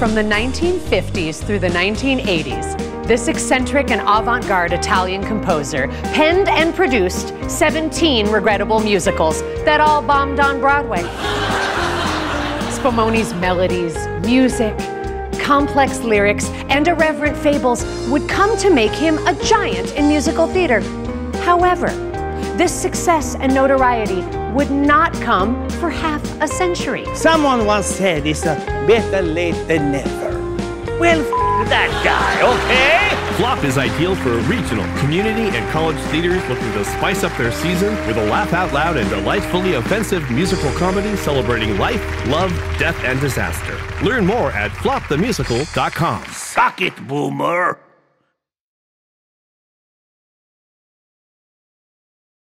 From the 1950s through the 1980s, this eccentric and avant-garde Italian composer penned and produced 17 regrettable musicals that all bombed on Broadway. Spumoni's melodies, music, complex lyrics, and irreverent fables would come to make him a giant in musical theater. However, this success and notoriety would not come for half a century. Someone once said it's better late than never. Well, that guy, okay? Flop is ideal for regional, community, and college theaters looking to spice up their season with a laugh-out-loud and delightfully offensive musical comedy celebrating life, love, death, and disaster. Learn more at FlopTheMusical.com. Sock it, boomer!